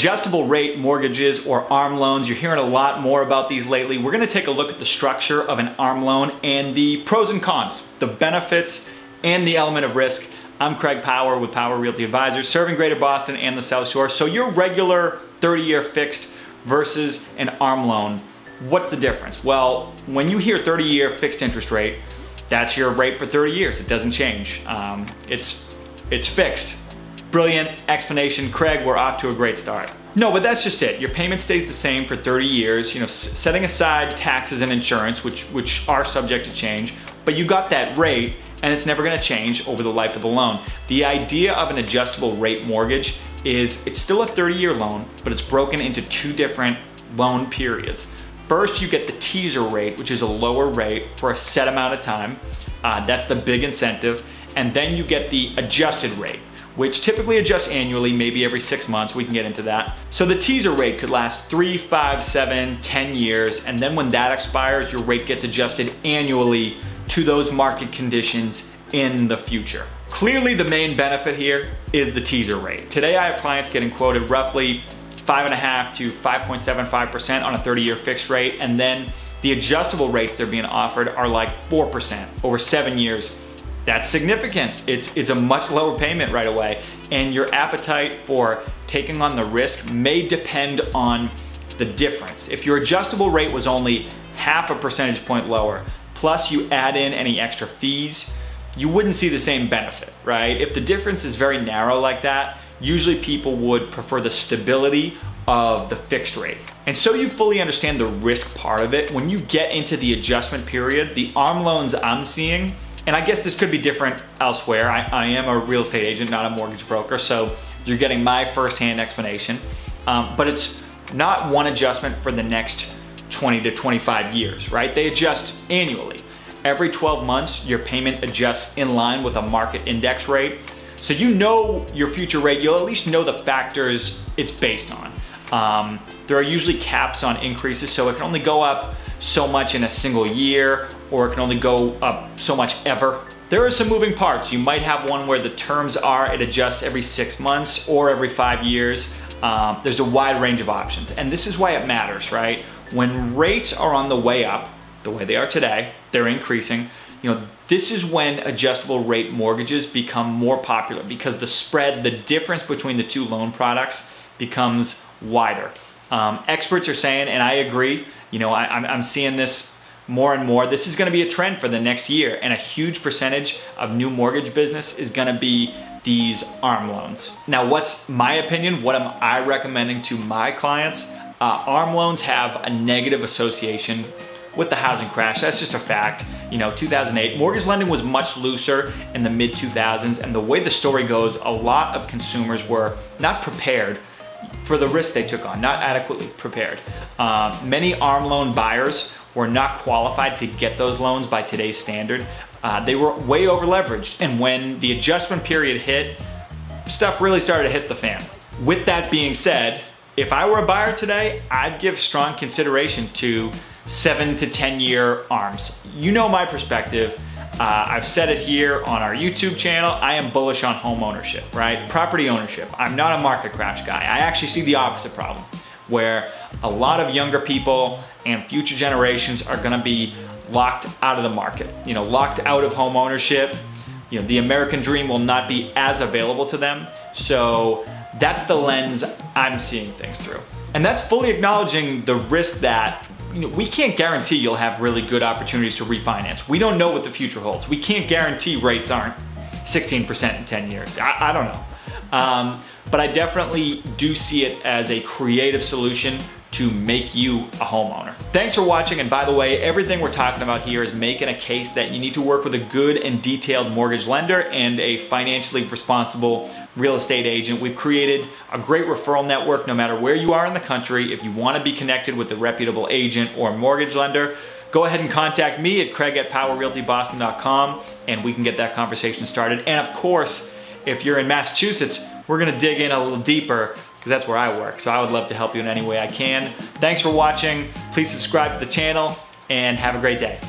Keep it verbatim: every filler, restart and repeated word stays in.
adjustable rate mortgages or ARM loans. You're hearing a lot more about these lately. We're going to take a look at the structure of an ARM loan and the pros and cons, the benefits and the element of risk. I'm Craig Power with Power Realty Advisors, serving Greater Boston and the South Shore. So your regular thirty-year fixed versus an ARM loan, what's the difference? Well, when you hear thirty-year fixed interest rate, that's your rate for thirty years. It doesn't change. Um, it's, it's fixed. Brilliant explanation, Craig, we're off to a great start. No, but that's just it. Your payment stays the same for thirty years, you know, setting aside taxes and insurance, which, which are subject to change, but you got that rate and it's never gonna change over the life of the loan. The idea of an adjustable rate mortgage is it's still a thirty-year loan, but it's broken into two different loan periods. First, you get the teaser rate, which is a lower rate for a set amount of time. Uh, that's the big incentive. And then you get the adjusted rate, which typically adjusts annually, maybe every six months, we can get into that. So the teaser rate could last three, five, seven, ten years, and then when that expires, your rate gets adjusted annually to those market conditions in the future. Clearly the main benefit here is the teaser rate. Today I have clients getting quoted roughly five and a half to five point seven five percent on a thirty-year fixed rate, and then the adjustable rates they're being offered are like four percent over seven years. That's significant. It's, it's a much lower payment right away, and your appetite for taking on the risk may depend on the difference. If your adjustable rate was only half a percentage point lower, plus you add in any extra fees, you wouldn't see the same benefit, right? If the difference is very narrow like that, usually people would prefer the stability of the fixed rate. And so you fully understand the risk part of it. When you get into the adjustment period, the ARM loans I'm seeing, and I guess this could be different elsewhere. I, I am a real estate agent, not a mortgage broker, so you're getting my firsthand explanation. Um, but it's not one adjustment for the next twenty to twenty-five years, right? They adjust annually. Every twelve months, your payment adjusts in line with a market index rate. So you know your future rate, you'll at least know the factors it's based on. Um, there are usually caps on increases, so it can only go up so much in a single year, or it can only go up so much ever. There are some moving parts. You might have one where the terms are, it adjusts every six months or every five years. Um, there's a wide range of options. And this is why it matters, right? When rates are on the way up, the way they are today, they're increasing. You know, this is when adjustable rate mortgages become more popular because the spread, the difference between the two loan products becomes wider. Um, experts are saying, and I agree, you know, I, I'm, I'm seeing this more and more. This is gonna be a trend for the next year, and a huge percentage of new mortgage business is gonna be these ARM loans. Now, what's my opinion? What am I recommending to my clients? Uh, ARM loans have a negative association with the housing crash. That's just a fact. You know, two thousand eight, mortgage lending was much looser in the mid two thousands, and the way the story goes, a lot of consumers were not prepared for the risk they took on, not adequately prepared. Uh, many ARM loan buyers were not qualified to get those loans by today's standard. Uh, they were way over leveraged, and when the adjustment period hit, stuff really started to hit the fan. With that being said, if I were a buyer today, I'd give strong consideration to seven to ten year ARMs. You know my perspective. Uh, I've said it here on our YouTube channel. I am bullish on home ownership, right? Property ownership. I'm not a market crash guy. I actually see the opposite problem, where a lot of younger people and future generations are gonna be locked out of the market, you know, locked out of home ownership. You know, the American dream will not be as available to them. So that's the lens I'm seeing things through. And that's fully acknowledging the risk that, you know, we can't guarantee you'll have really good opportunities to refinance. We don't know what the future holds. We can't guarantee rates aren't sixteen percent in ten years. I, I don't know. Um, but I definitely do see it as a creative solution to make you a homeowner. Thanks for watching, and by the way, everything we're talking about here is making a case that you need to work with a good and detailed mortgage lender and a financially responsible real estate agent. We've created a great referral network no matter where you are in the country. If you wanna be connected with a reputable agent or mortgage lender, go ahead and contact me at Craig at Power Realty Boston dot com, and we can get that conversation started. And of course, if you're in Massachusetts, we're gonna dig in a little deeper because that's where I work. So I would love to help you in any way I can. Thanks for watching. Please subscribe to the channel and have a great day.